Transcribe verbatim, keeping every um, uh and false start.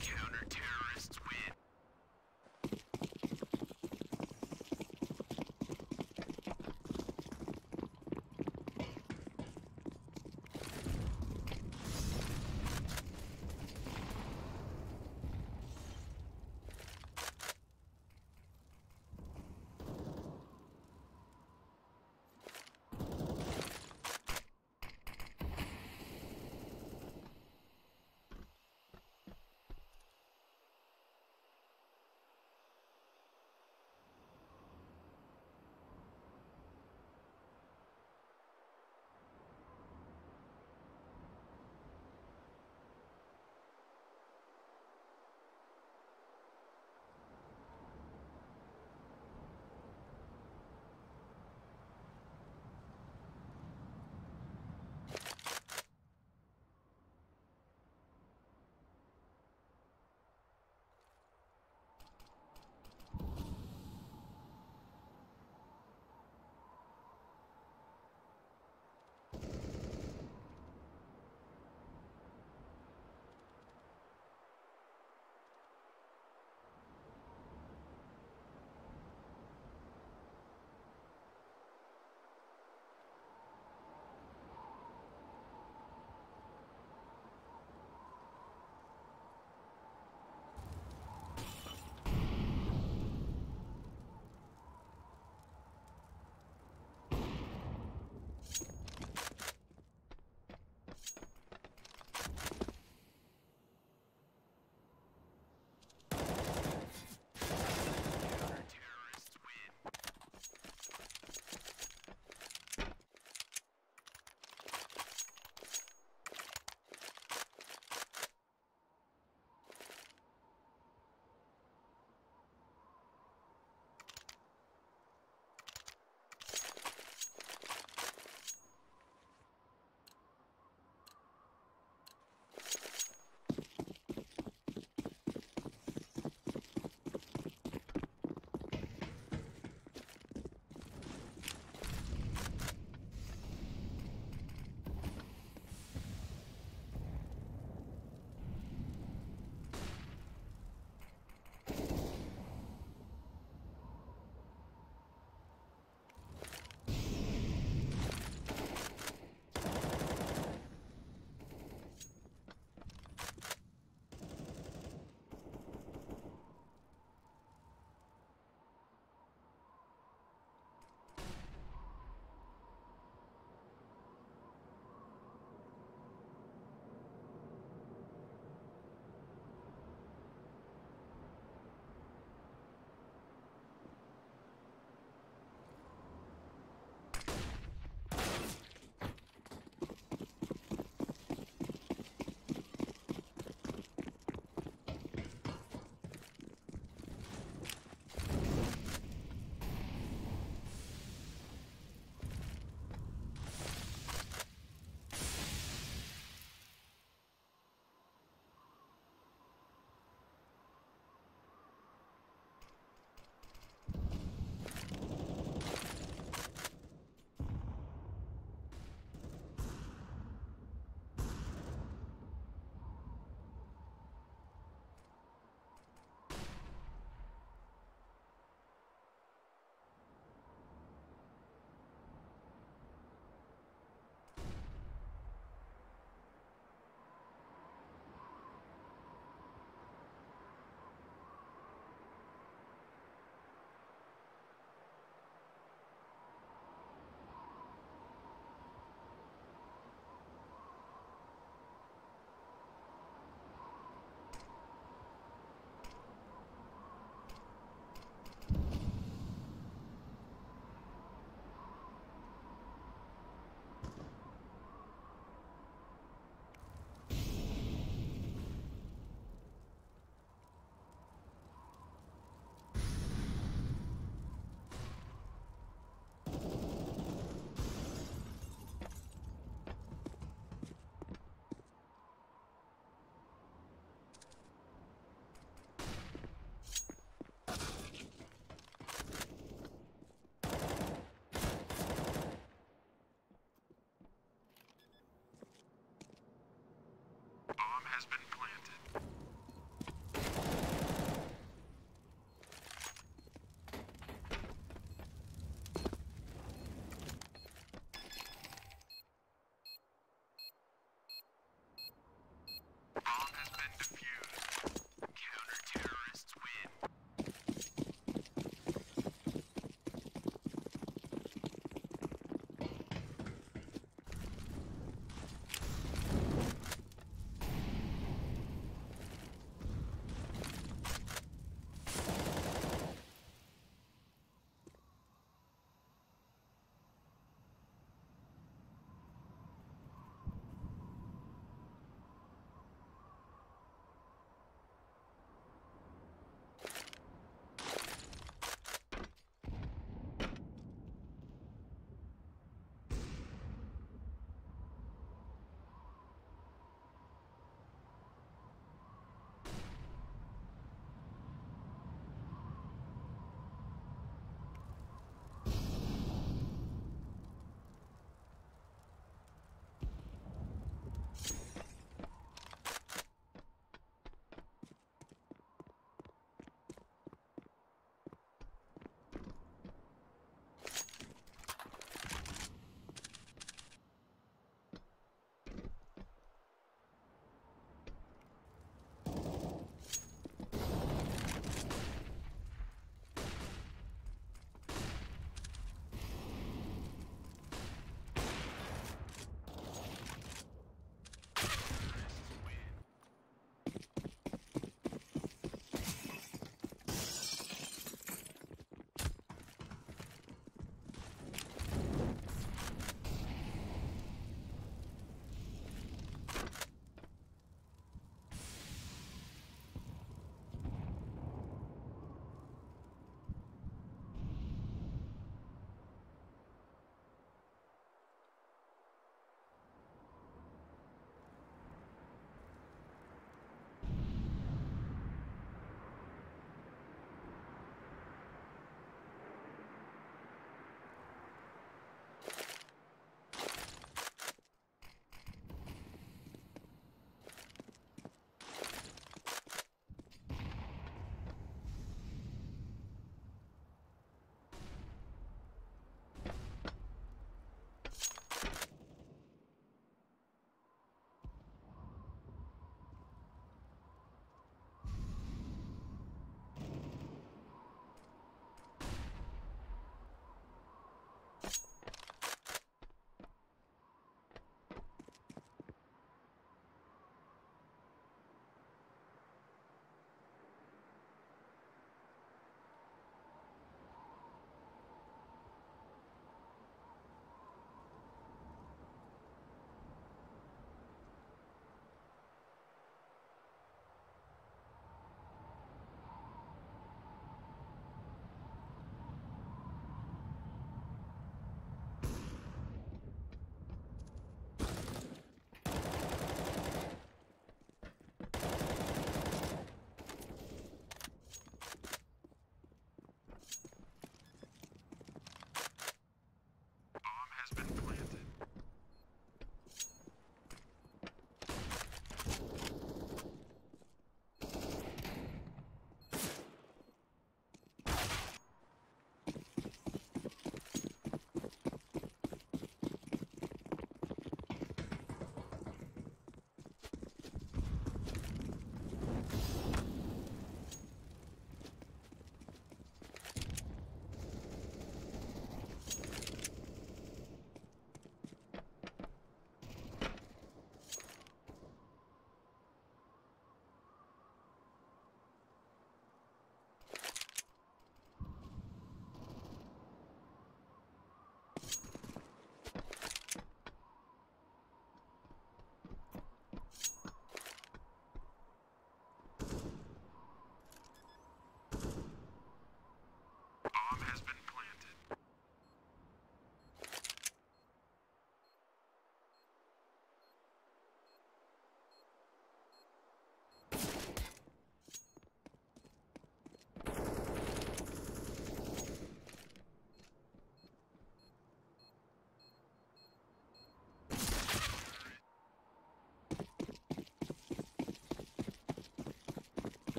Counter-terrorists win.